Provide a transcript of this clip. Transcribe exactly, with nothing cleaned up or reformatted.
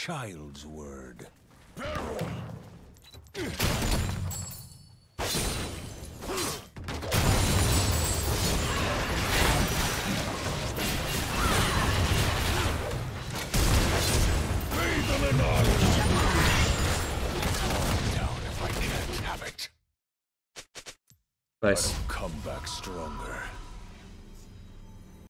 child's word. Nice. I'll come back stronger.